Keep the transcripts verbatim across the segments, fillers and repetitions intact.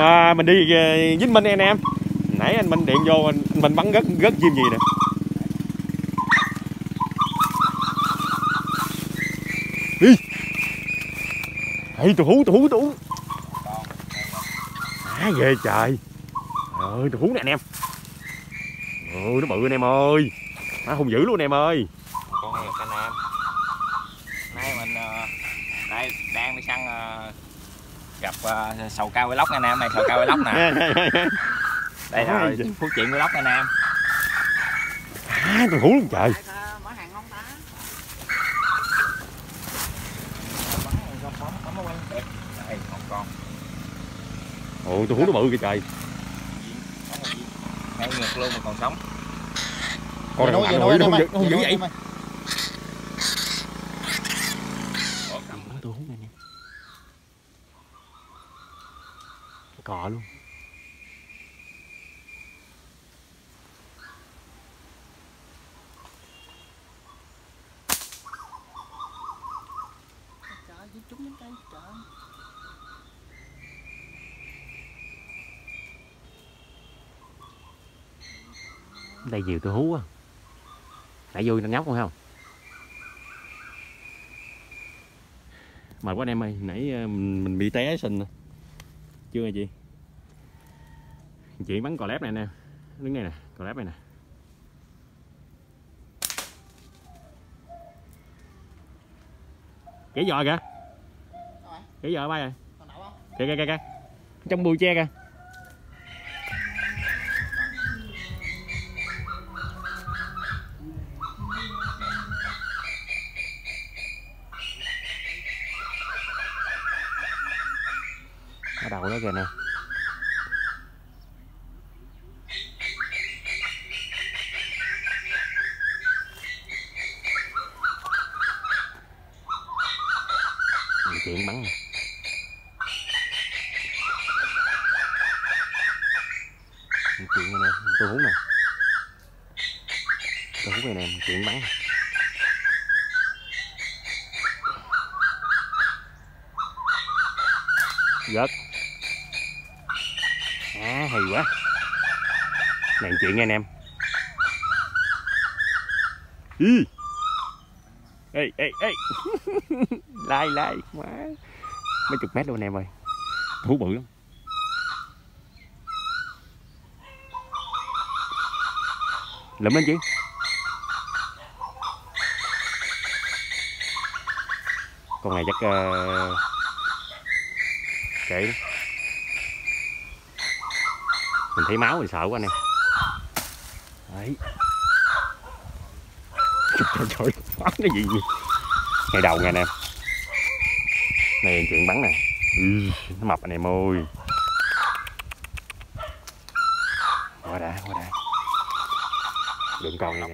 à, mình đi với Minh anh em. Nãy anh Minh điện vô anh Minh bắn rất rất chim gì nè. Đi. Ê tôi hú tôi hú tôi hú. Á ghê trời. Trời ơi tôi hú nè anh em. Ừ nó bự anh em ơi. Má hung dữ luôn anh em ơi. Con này anh em. Nay mình nay đang đi săn gặp sầu cao với lóc anh em, này sầu cao với lóc nè. Đây rồi, phú chuyện với lóc anh em. Á tôi hú luôn trời. Ồ, tôi hú nó bự kìa trời. Ngay ngược luôn mà còn sống. Con này nó không dữ, nó không dữ vậy. Tôi hú này nè. Cọ luôn. Đây nhiều tôi hú á. Lại vui nó nhóc không không? Mệt quá anh em ơi, nãy mình bị té sình. Chưa nghe chị. Chị bắn cò lép này nè. Đứng đây nè, cò lép này nè. Kẻ giò kìa. Kẻ giò bay rồi. Kìa kìa kìa kìa. Trong bụi tre kìa. Đầu đó kìa nè. Chuyện bắn nè. Chuyện này nè, tôi hú nè. Tôi hú này nè, chuyện bắn. Giật. À, hay quá. Này chuyện nghe anh em. Ý. Ê ê ê. Lai lai má. Mấy chục mét luôn anh em ơi. Thú bự lắm. Lụm lên chị. Con này chắc uh... kệ đó. Mình thấy máu thì sợ quá anh em. Đấy. Trời trời, bắn cái gì vậy? Ngày đầu nè anh em. Này chuyện bắn nè. Ừ, nó mập anh em ơi. Qua đã, qua đã. Đừng còn nè.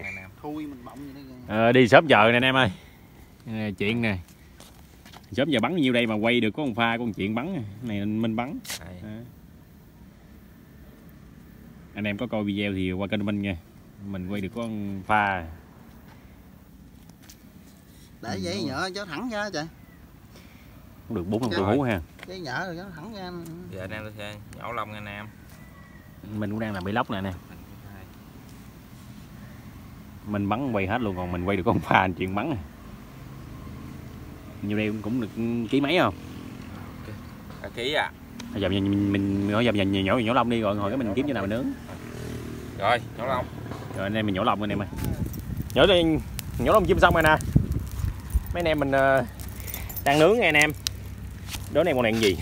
Ờ, đi sớm giờ nè anh em ơi. Này, chuyện nè. Sớm giờ bắn nhiêu đây mà quay được có con pha con chuyện bắn này mình bắn. À. Anh em có coi video thì qua kênh mình nha. Mình quay được có pha. Để vậy nhỡ cho thẳng ra trời. Không được bốn con tôi hú ha. Cái nhỡ rồi nó thẳng ra. Giờ anh em tôi xem nhổ lông anh em. Mình cũng đang làm bị lóc nè anh em. Mình bắn quay hết luôn, còn mình quay được con pha chuyện bắn. Nhiều đây cũng được ký mấy không? À, ký à. Dầm mình mình nói dầm dầm nhổ nhổ lông đi rồi hồi cái mình kiếm chỗ nào mình nướng. Rồi, nhổ lông. Rồi anh em mình nhổ lông anh em ơi. Nhổ đi, nhổ lông chim xong rồi nè. Mấy anh em mình uh, đang nướng nghe anh em. Đố này con này gì?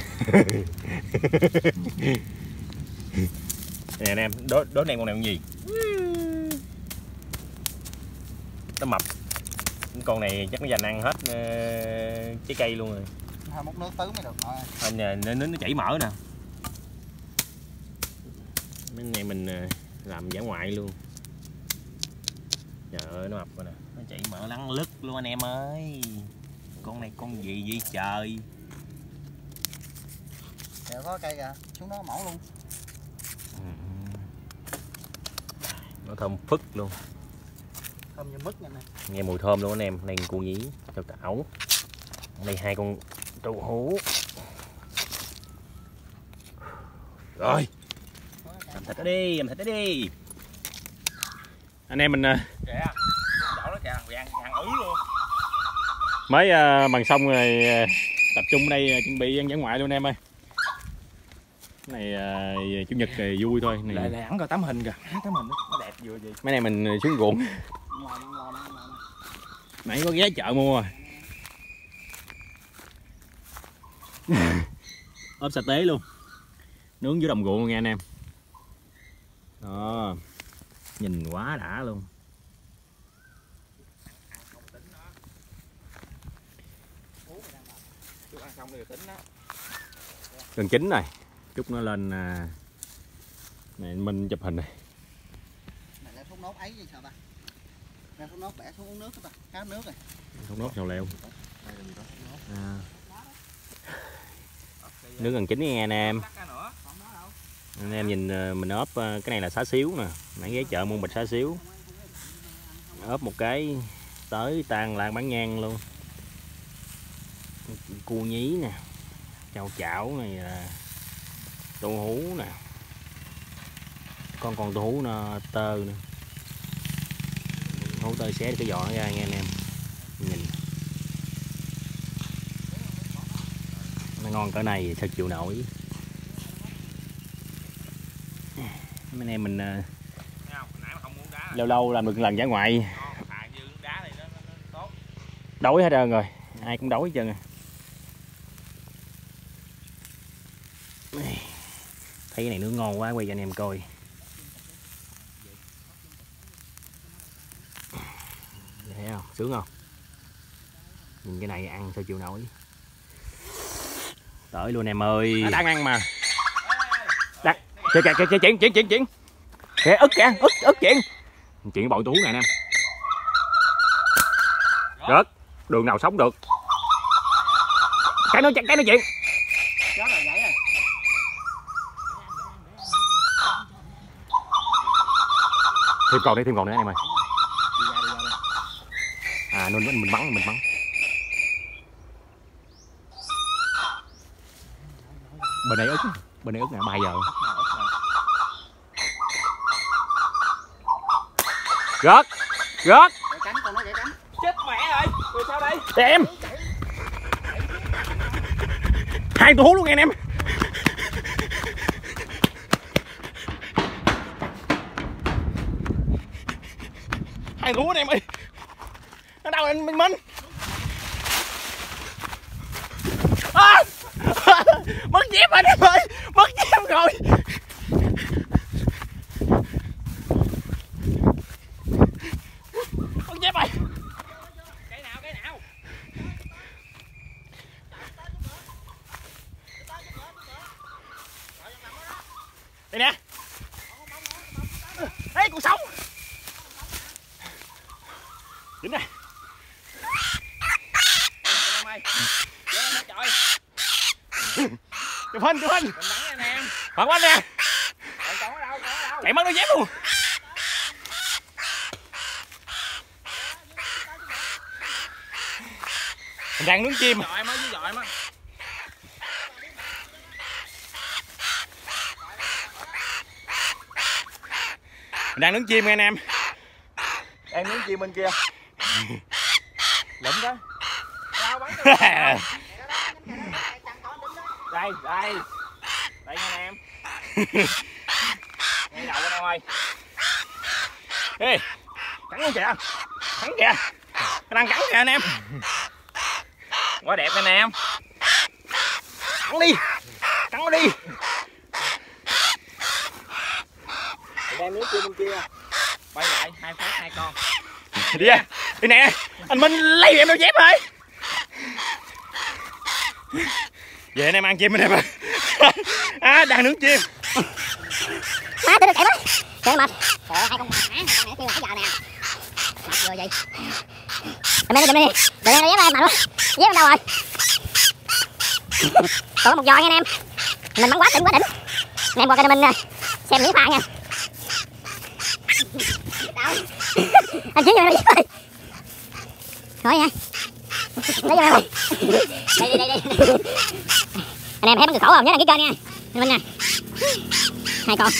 Nè anh em, đố đố này con này con gì? Nó mập. Con này chắc nó dành ăn hết uh, trái cây luôn rồi. Hai múc nước tứ mới được thôi. Hôm nay nến nó chảy mỡ nè. Mấy ngày mình làm giả ngoại luôn. Trời ơi nó mập rồi nè. Nó chảy mỡ lăn lứt luôn anh em ơi. Con này con gì vậy trời. Kìa có cây kìa. Xuống đó mổ luôn. Ừ. Nó thơm phức luôn. Thơm như mứt nè. Nghe mùi thơm luôn anh em. Này con cua nhí cho cảo. Đây hai con. Tôi hú Rồi, làm thịt nó đi, làm thịt nó đi. Anh em mình mới bằng xong rồi, tập trung ở đây chuẩn bị ăn dã ngoại luôn anh em ơi. Cái này chủ nhật thì vui thôi. Này là hẳn coi tấm hình kìa, tấm hình nó đẹp vừa gì. Mấy này mình xuống ruộng. Nãy có ghé chợ mua rồi. Ốp sa tế luôn, nướng dưới đồng ruộng luôn nghe anh em. Đó, nhìn quá đã luôn. Gần chín rồi, chút nó lên này mình chụp hình này. Thúng nốt ấy sao ta? Thúng nốt bẻ xuống uống nước ta, cá nước này. Thúng nốt sầu leo. À. Nướng gần chín nghe anh em. Anh em nhìn mình ốp, cái này là xá xíu nè, nãy ghé chợ mua bịch xá xíu. Ốp một cái tới tan lan bán ngang luôn. Cua nhí nè, chào chảo này, tô hú nè. Con còn tô hú nó tơ nữa. Hú tơ xé cái vỏ nó ra nghe anh em. Nhìn nó ngon cỡ này thật chịu nổi. Mấy em mình lâu lâu làm được lần dã ngoại đói hết trơn rồi, ai cũng đói hết trơn. Thấy cái này nướng ngon quá quay cho anh em coi. Thấy không, sướng không? Nhìn cái này ăn sao chịu nổi. Tới luôn em ơi, đang ăn mà. Kìa kìa kìa kìa chuyện chuyện chuyện chuyện kìa, ức kìa, ức ức chuyện chuyện bọn tú này anh em. Rớt đường nào sống được, cái nói cái nói chuyện thêm còn đi, thêm còn nữa anh em ơi. À nên mình bắn mình bắn bên này ức, bên này ức nè, bài giờ rớt rớt cánh, con nó cánh. Chết mẹ rồi, rồi sao đây để em hai tôi hú luôn nghe anh em. Hai tôi hú anh em ơi, nó đau anh mình mình à! Mất dép anh em ơi, mất dép rồi. Đây nè. Ê con sống. Dính nè. Trời. Chụp hình, chụp hình. Phạt quá nè. Chạy mất đôi dép luôn. Mình đang nướng chim. Giỏi mới, giỏi mới. Mình đang nướng chim nghe anh em. Em nướng chim bên kia. Lụm đó. Đây, đây. Đây nghe anh em. Nghe đầu anh em ơi. Ê, cắn luôn kìa. Cắn kìa. Nó đang cắn kìa anh em. Quá đẹp anh em. Cắn đi. Cắn nó đi. Em nướng kia bên kia. Quay lại, hai phát hai con. Đi ra. Đi nè. Anh Minh lấy em đôi dép rồi. Về anh em ăn chim anh em ơi. À, đang nướng chim. Má tụi nó chạy mất. Trời mệt. Trời hai con mệt má, con nãy kêu nãy giờ nè. Mệt vừa vậy. Em đi, em đi. Để em đôi dép em mệt quá. Dép em đâu rồi? Còn một giò nha anh em. Mình bắn quá đỉnh quá đỉnh. Anh em qua kênh mình xem miếng pha nha. Anh chiến vô đây đi. Thôi nha. Lấy vô đây. Đây đi, đây đi. Anh em thấy mấy người khổ không? Nhớ đăng ký kênh nha. Minh Minh nè, hai con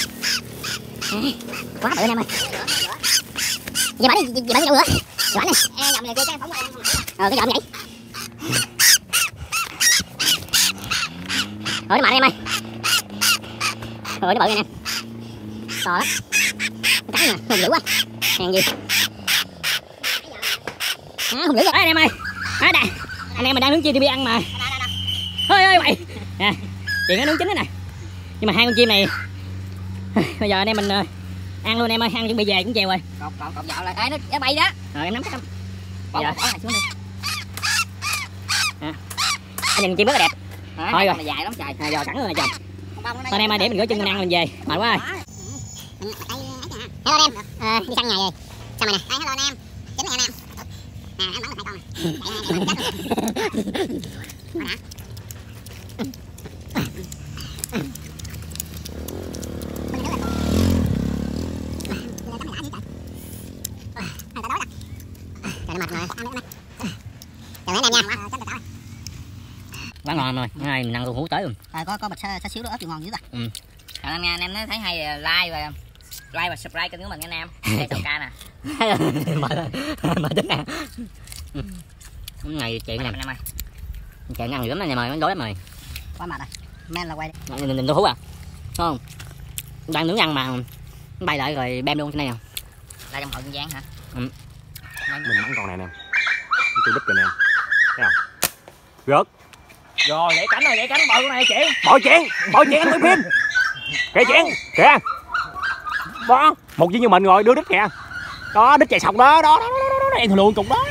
quá bự anh em ơi. Giờ bả đi, giờ bả đi đâu nữa? Giờ bả nè. Ê, dòng này chơi cái phóng qua. Ờ, cái dòng vậy. Ôi nó mạnh em ơi. Ôi nó bự anh em. To lắm. Cái nè, hùng dữ quá. Hàng gì? À, hùng dữ rồi anh em ơi. Ở đây. Anh em mình đang nướng chim ti vi ăn mà. Ôi ơi mày. Nè, chuyện nó nướng chín thế này. Nhưng mà hai con chim này bây giờ anh em mình ăn luôn em ơi, ăn chuẩn bị về cũng chiều rồi. Cột cột cột dạo lại. Ê, nó, nó bay đó. Rồi em nắm chắc. Bỏ bỏ lại xuống đi. À. Nhìn chim rất là đẹp. Đấy, thôi rồi. Là dài lắm trời. À, giờ sẵn rồi nè chồng. Thôi em ơi, để mình rửa chân mình ăn mình về. Mệt quá. Ừ. Hello anh em. Ờ, đi săn ngày rồi. Sao mày nè. Hello anh em. Chính là anh em. Nè, em bắn được hai con nè. Quá ngon rồi, ngày mình ăn luôn hủ tới luôn. À, có có bịch xá, xá xíu đó ớt ngon dữ ta. Ừ. Còn anh em em thấy hay like và like và subscribe kênh của mình nha anh em. Đây tàu ca nè. Mệt mệt chết nè. Ngày chuyện này anh em ơi. Chuyện ăn dữ lắm anh em ơi, nó đói lắm rồi. Quá mệt rồi. Men là quay đi. Nhìn nhìn tôi hú à. Không. Đang nướng ăn mà bay lại rồi bem luôn trên này nè. Là trong hội con gián hả? Ừ. Mình bắn con này nè. Tôi đứt rồi nè. Thấy không? Rớt. Rồi, để cánh rồi, để cánh bự con này chị. Bỏ chuyện, bỏ chuyện anh quay phim. Kìa chuyện, kìa. Đó, một viên như mình rồi, đưa đít kìa. Đó, đít chạy sọc đó, đó, đó, đó, đó, em luôn cục đó.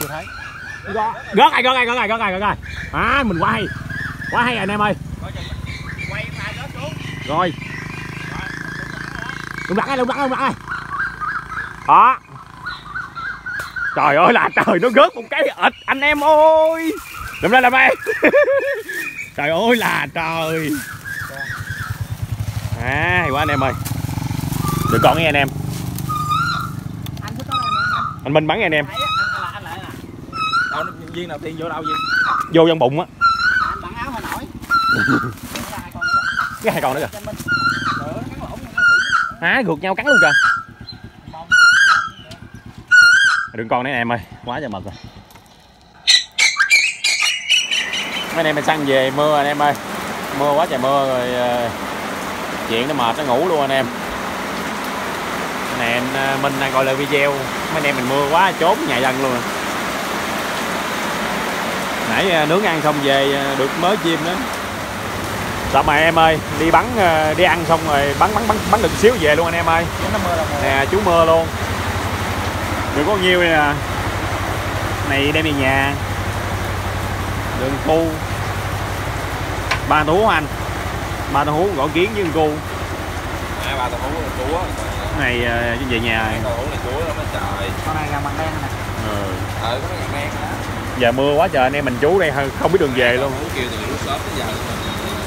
Chưa thấy. Gớt ai, gớt ai, gớt ai, gớt ai, gớt ai. À, mình quá hay. Quá hay rồi anh em ơi. Quay lại gớt xuống. Rồi. Đúng đắn ơi, đúng đắn ơi, đúng đắn ơi. Đó. Trời ơi là trời, nó gớt một cái ịt anh em ơi. Làm ra làm em. Trời ơi là trời. À, hay quá anh em ơi. Được con nghe anh em. Anh Minh bắn nghe anh em. Viên đầu tiên vô đâu vậy? Vô trong bụng á. Anh bắn áo hơi nổi. Cái hai con nữa kìa. Hả, gượt nhau cắn luôn kìa. Đừng con đấy anh em ơi, quá trời mệt rồi. Anh em mình săn về mưa anh em ơi, mưa quá trời mưa rồi, chuyện nó mệt nó ngủ luôn anh em. Này anh Minh đang gọi lại video, mấy anh em mình mưa quá trốn nhà dân luôn. Nãy nướng ăn xong về được mớ chim đó. Sợ mà em ơi, đi bắn đi ăn xong rồi bắn bắn bắn bắn được xíu về luôn anh em ơi. Nè chú mưa luôn. Được có nhiêu đây nè. Này đem về nhà. Đường cu ba tú anh ba tú gõ kiến với cu à, ba tú chú này về nhà này trời con này bằng đen nè. Ừ. Ờ, đen giờ mưa quá trời anh em mình chú đây không biết đường về luôn.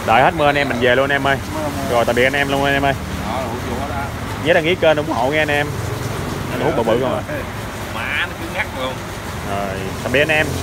Đợi hết mưa anh em mình về luôn anh em ơi. Rồi tạm biệt anh em luôn anh em ơi. Nhớ đăng ký kênh ủng hộ nghe anh em. Anh hút bự bự không à. Mã nó cứ ngắt luôn. Rồi tạm biệt anh em.